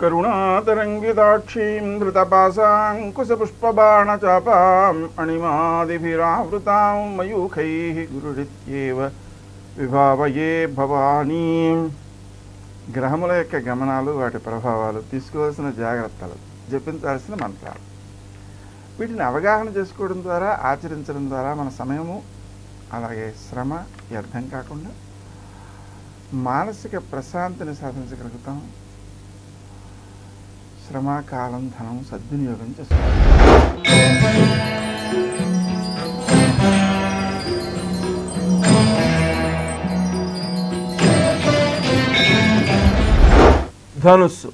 करुणातरंगिताक्षीं धृतपाशाकुशपुष्पबाणचापां अणिमादिभिरावृतां मयूखैः गुरुरित्येव विभावये भवानीं గ్రహముల యొక్క గమనాలు వాటి ప్రభావాలు తీసుకోవాల్సిన జాగృత్తలు జపించాల్సిన మంత్రాలు వీటిని అవగాహన చేసుకోవడం ద్వారా ఆచరించడం ద్వారా మన సమయము అలాగే శ్రమ వ్యర్థం కాకుండా మానసిక ప్రశాంతిని సాధించగలుగుతాం. శ్రమ కాలం ధనం సద్వినియోగం చేసుకోవాలి. ధనుస్సు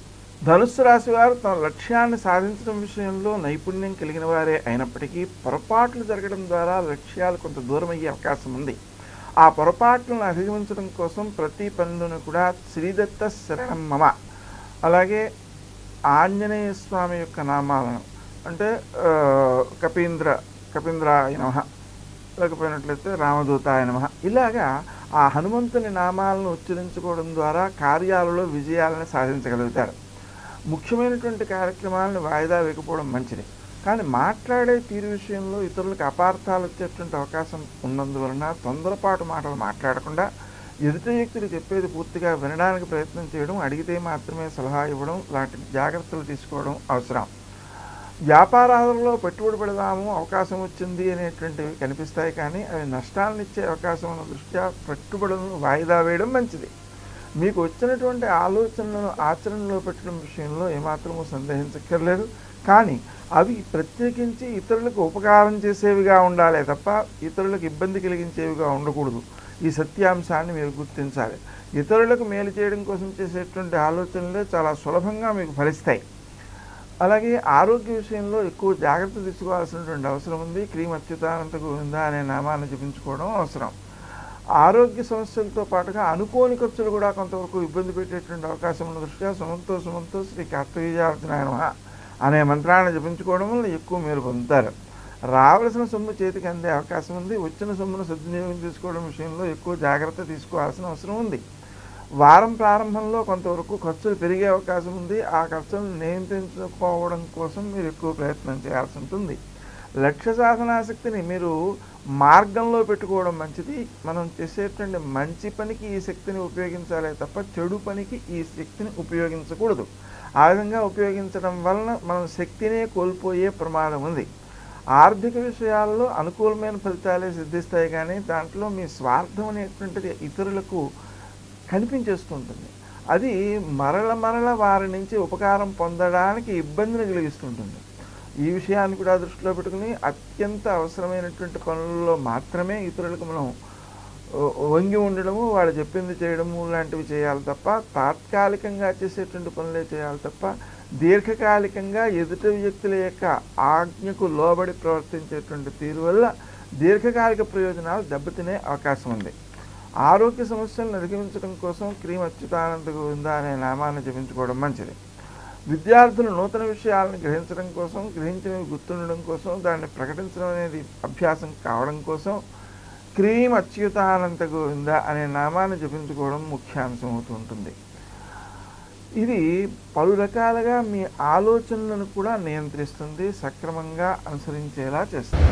ధనుస్సు రాశి వారు తమ లక్ష్యాన్ని సాధించడం విషయంలో నైపుణ్యం కలిగిన వారే అయినప్పటికీ పొరపాట్లు జరగడం ద్వారా లక్ష్యాలు కొంత దూరం అయ్యే అవకాశం ఉంది. ఆ పొరపాట్లను అధిగమించడం కోసం ప్రతి పనిలోనూ కూడా శ్రీదత్త శరణం మమ అలాగే ఆంజనేయ స్వామి యొక్క నామాలను అంటే కపీంద్రాయ నమః లేకపోయినట్లయితే రామదూతాయ నమః ఇలాగా ఆ హనుమంతుని నామాలను ఉచ్చరించుకోవడం ద్వారా కార్యాలలో విజయాలను సాధించగలుగుతారు. ముఖ్యమైనటువంటి కార్యక్రమాలను వాయిదా వేయకపోవడం మంచిది, కానీ మాట్లాడే తీరు విషయంలో ఇతరులకు అపార్థాలు వచ్చేటువంటి అవకాశం ఉన్నందువలన తొందరపాటు మాటలు మాట్లాడకుండా ఎదుటి వ్యక్తులు చెప్పేది పూర్తిగా వినడానికి ప్రయత్నం చేయడం, అడిగితే మాత్రమే సలహా ఇవ్వడం లాంటి జాగ్రత్తలు తీసుకోవడం అవసరం. వ్యాపారాలలో పెట్టుబడి పెడదాము అవకాశం వచ్చింది అనేటువంటివి కనిపిస్తాయి, కానీ అవి నష్టాలను ఇచ్చే అవకాశం ఉన్న దృష్ట్యా పెట్టుబడులను వాయిదా వేయడం మంచిది. మీకు వచ్చినటువంటి ఆలోచనలను ఆచరణలో పెట్టడం విషయంలో ఏమాత్రమూ సందేహించక్కర్లేదు, కానీ అవి ప్రత్యేకించి ఇతరులకు ఉపకారం చేసేవిగా ఉండాలి తప్ప ఇతరులకు ఇబ్బంది కలిగించేవిగా ఉండకూడదు. ఈ సత్యాంశాన్ని మీరు గుర్తించాలి. ఇతరులకు మేలు చేయడం కోసం చేసేటువంటి ఆలోచనలే చాలా సులభంగా మీకు ఫలిస్తాయి. అలాగే ఆరోగ్య విషయంలో ఎక్కువ జాగ్రత్త తీసుకోవాల్సినటువంటి అవసరం ఉంది. క్రీమ్ అత్యుతానంత గోవింద అనే నామాన్ని జపించుకోవడం అవసరం. ఆరోగ్య సమస్యలతో పాటుగా అనుకోని ఖర్చులు కూడా కొంతవరకు ఇబ్బంది పెట్టేటువంటి అవకాశం ఉన్న దృష్ట్యా సుమంతో శ్రీ కార్తవీయార్జునాయ నమః అనే మంత్రాన్ని జపించుకోవడం వల్ల ఎక్కువ మేలు పొందుతారు. రావలసిన సొమ్ము చేతికి అందే అవకాశం ఉంది. వచ్చిన సొమ్మును సద్వినియోగం తీసుకోవడం విషయంలో ఎక్కువ జాగ్రత్త తీసుకోవాల్సిన అవసరం ఉంది. వారం ప్రారంభంలో కొంతవరకు ఖర్చులు పెరిగే అవకాశం ఉంది. ఆ ఖర్చులను నియంత్రించుకోవడం కోసం మీరు ఎక్కువ ప్రయత్నం చేయాల్సి ఉంటుంది. లక్ష్య సాధనాశక్తిని మీరు మార్గంలో పెట్టుకోవడం మంచిది. మనం చేసేటువంటి మంచి పనికి ఈ శక్తిని ఉపయోగించాలి తప్ప చెడు పనికి ఈ శక్తిని ఉపయోగించకూడదు. ఆ విధంగా ఉపయోగించడం వలన మనం శక్తినే కోల్పోయే ప్రమాదం ఉంది. ఆర్థిక విషయాల్లో అనుకూలమైన ఫలితాలే సిద్ధిస్తాయి, కానీ దాంట్లో మీ స్వార్థం అనేటువంటిది ఇతరులకు కనిపించేస్తుంటుంది. అది మరల వారి నుంచి ఉపకారం పొందడానికి ఇబ్బందిని కలిగిస్తుంటుంది. ఈ విషయాన్ని కూడా దృష్టిలో పెట్టుకుని అత్యంత అవసరమైనటువంటి పనుల్లో మాత్రమే ఇతరులకు మనం వంగి ఉండడము, వాళ్ళు చెప్పింది చేయడము లాంటివి చేయాలి తప్ప తాత్కాలికంగా చేసేటువంటి పనులే చేయాలి తప్ప దీర్ఘకాలికంగా ఎదుటి వ్యక్తుల యొక్క ఆజ్ఞకు లోబడి ప్రవర్తించేటువంటి తీరు వల్ల దీర్ఘకాలిక ప్రయోజనాలు దెబ్బతినే అవకాశం ఉంది. ఆరోగ్య సమస్యలను అధిగమించడం కోసం క్రీమ్ అచ్యుతానంద గోవింద అనే నామాన్ని జపించుకోవడం మంచిది. విద్యార్థులు నూతన విషయాలను గ్రహించడం కోసం, గ్రహించినవి గుర్తుండడం కోసం, దాన్ని ప్రకటించడం అనేది అభ్యాసం కావడం కోసం క్రీమ్ అచ్యుతానంద గోవింద అనే నామాన్ని జపించుకోవడం ముఖ్యాంశం అవుతుంటుంది. ఇది పలు రకాలుగా మీ ఆలోచనలను కూడా నియంత్రిస్తుంది, సక్రమంగా అనుసరించేలా చేస్తుంది.